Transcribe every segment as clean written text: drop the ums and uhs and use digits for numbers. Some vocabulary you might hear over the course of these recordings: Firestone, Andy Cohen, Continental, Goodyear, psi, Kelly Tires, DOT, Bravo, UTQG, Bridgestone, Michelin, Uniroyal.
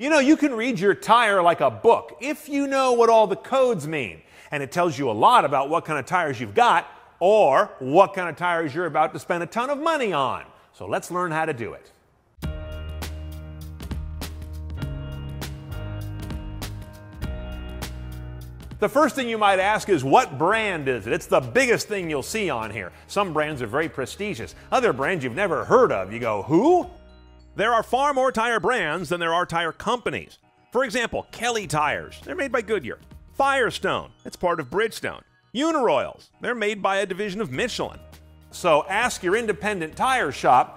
You know, you can read your tire like a book if you know what all the codes mean. And it tells you a lot about what kind of tires you've got or what kind of tires you're about to spend a ton of money on. So let's learn how to do it. The first thing you might ask is, what brand is it? It's the biggest thing you'll see on here. Some brands are very prestigious. Other brands you've never heard of. You go, who? There are far more tire brands than there are tire companies. For example, Kelly Tires. They're made by Goodyear. Firestone. It's part of Bridgestone. Uniroyals. They're made by a division of Michelin. So ask your independent tire shop,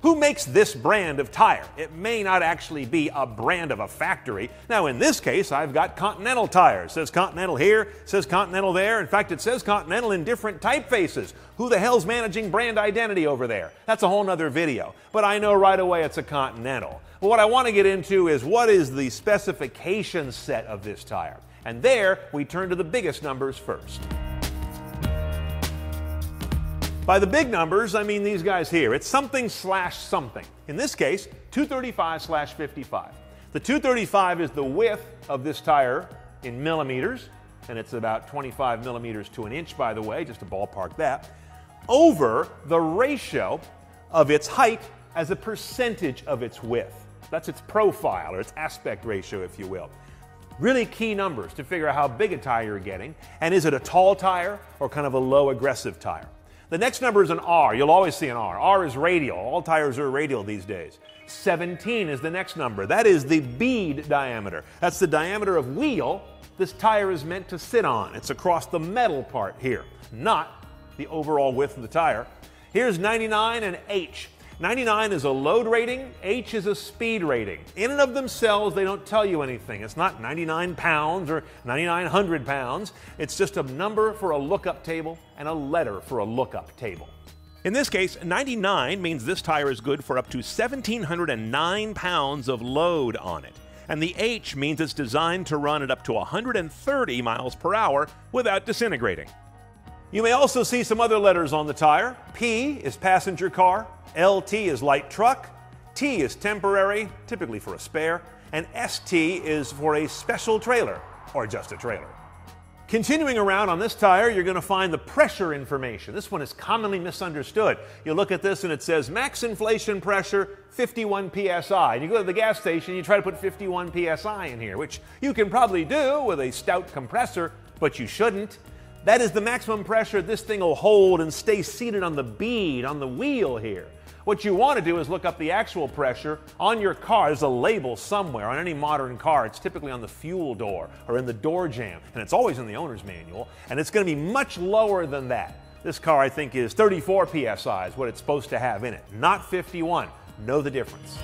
who makes this brand of tire? It may not actually be a brand of a factory. Now, in this case, I've got Continental tires. It says Continental here, says Continental there. In fact, it says Continental in different typefaces. Who the hell's managing brand identity over there? That's a whole nother video. But I know right away it's a Continental. But what I want to get into is, what is the specification set of this tire? And there, we turn to the biggest numbers first. By the big numbers, I mean these guys here. It's something / something. In this case, 235/55. The 235 is the width of this tire in millimeters, and it's about 25 millimeters to an inch, by the way, just to ballpark that, over the ratio of its height as a percentage of its width. That's its profile, or its aspect ratio, if you will. Really key numbers to figure out how big a tire you're getting, and is it a tall tire or kind of a low aggressive tire? The next number is an R. You'll always see an R. R is radial. All tires are radial these days. 17 is the next number. That is the bead diameter. That's the diameter of wheel this tire is meant to sit on. It's across the metal part here, not the overall width of the tire. Here's 99 and H. 99 is a load rating. H is a speed rating. In and of themselves, they don't tell you anything. It's not 99 pounds or 9,900 pounds. It's just a number for a lookup table and a letter for a lookup table. In this case, 99 means this tire is good for up to 1,709 pounds of load on it. And the H means it's designed to run at up to 130 miles per hour without disintegrating. You may also see some other letters on the tire. P is passenger car. LT is light truck, T is temporary, typically for a spare, and ST is for a special trailer, or just a trailer. Continuing around on this tire, you're going to find the pressure information. This one is commonly misunderstood. You look at this and it says max inflation pressure 51 psi. And you go to the gas station, you try to put 51 psi in here, which you can probably do with a stout compressor, but you shouldn't. That is the maximum pressure this thing will hold and stay seated on the bead, on the wheel here. What you want to do is look up the actual pressure on your car. There's a label somewhere on any modern car. It's typically on the fuel door or in the door jamb, and it's always in the owner's manual, and it's going to be much lower than that. This car, I think, is 34 psi is what it's supposed to have in it, not 51. Know the difference.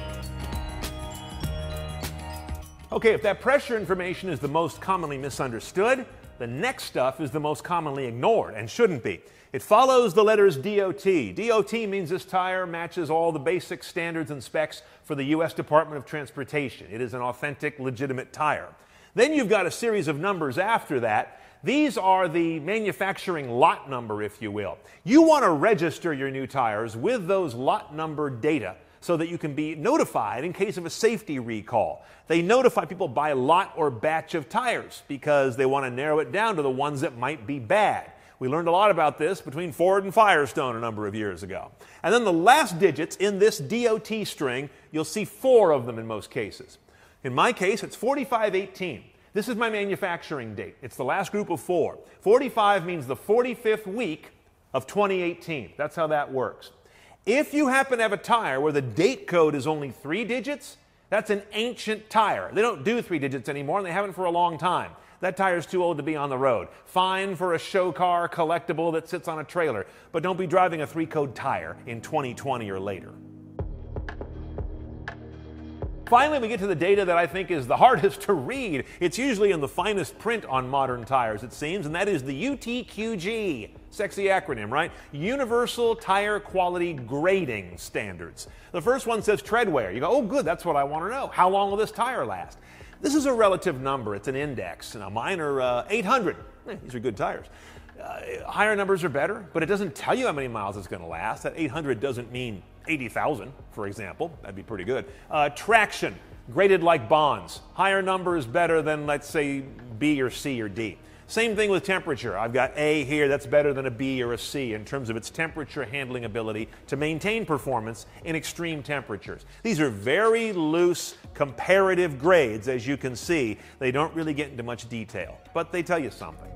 Okay, if that pressure information is the most commonly misunderstood, the next stuff is the most commonly ignored and shouldn't be. It follows the letters DOT. DOT means this tire matches all the basic standards and specs for the U.S. Department of Transportation. It is an authentic, legitimate tire. Then you've got a series of numbers after that. These are the manufacturing lot number, if you will. You want to register your new tires with those lot number data, so that you can be notified in case of a safety recall. They notify people by lot or batch of tires because they want to narrow it down to the ones that might be bad. We learned a lot about this between Ford and Firestone a number of years ago. And then the last digits in this DOT string, you'll see four of them in most cases. In my case, it's 4518. This is my manufacturing date. It's the last group of four. 45 means the 45th week of 2018. That's how that works. If you happen to have a tire where the date code is only 3 digits, that's an ancient tire. They don't do 3 digits anymore, and they haven't for a long time. That tire's too old to be on the road. Fine for a show car collectible that sits on a trailer, but don't be driving a 3-code tire in 2020 or later. Finally, we get to the data that I think is the hardest to read. It's usually in the finest print on modern tires, it seems, and that is the UTQG. Sexy acronym, right? Universal Tire Quality Grading Standards. The first one says tread wear. You go, oh good, that's what I want to know. How long will this tire last? This is a relative number. It's an index. Now mine are 800. These are good tires. Higher numbers are better, but it doesn't tell you how many miles it's going to last. That 800 doesn't mean 80,000, for example. That'd be pretty good. Traction. graded like bonds. Higher number is better than, let's say, B or C or D. Same thing with temperature. I've got A here, that's better than a B or a C in terms of its temperature handling ability to maintain performance in extreme temperatures. These are very loose comparative grades, as you can see. They don't really get into much detail, but they tell you something.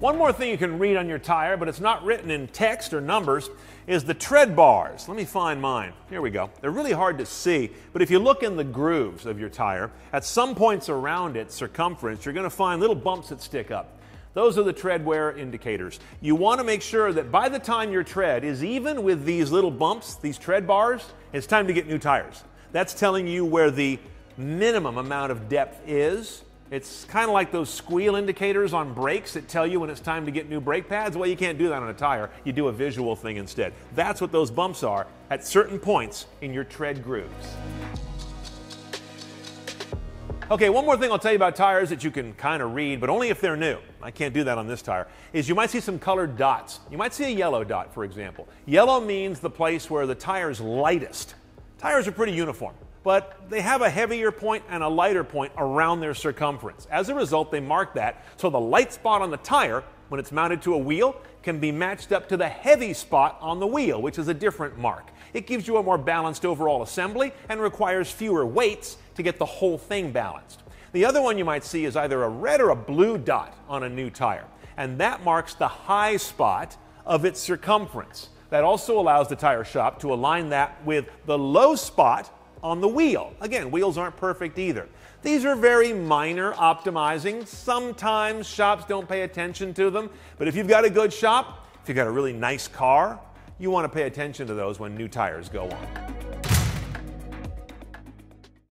One more thing you can read on your tire, but it's not written in text or numbers, is the tread bars. Let me find mine. Here we go. They're really hard to see, but if you look in the grooves of your tire, at some points around its circumference, you're going to find little bumps that stick up. Those are the tread wear indicators. You want to make sure that by the time your tread is even with these little bumps, these tread bars, it's time to get new tires. That's telling you where the minimum amount of depth is. It's kind of like those squeal indicators on brakes that tell you when it's time to get new brake pads. Well, you can't do that on a tire. You do a visual thing instead. That's what those bumps are at certain points in your tread grooves. Okay, one more thing I'll tell you about tires that you can kind of read, but only if they're new. I can't do that on this tire, is you might see some colored dots. You might see a yellow dot, for example. Yellow means the place where the tire's lightest. Tires are pretty uniform, but they have a heavier point and a lighter point around their circumference. As a result, they mark that so the light spot on the tire, when it's mounted to a wheel, can be matched up to the heavy spot on the wheel, which is a different mark. It gives you a more balanced overall assembly and requires fewer weights to get the whole thing balanced. The other one you might see is either a red or a blue dot on a new tire, and that marks the high spot of its circumference. That also allows the tire shop to align that with the low spot on the wheel. Again, wheels aren't perfect either. These are very minor optimizing. Sometimes shops don't pay attention to them, but if you've got a good shop, if you've got a really nice car, you want to pay attention to those when new tires go on.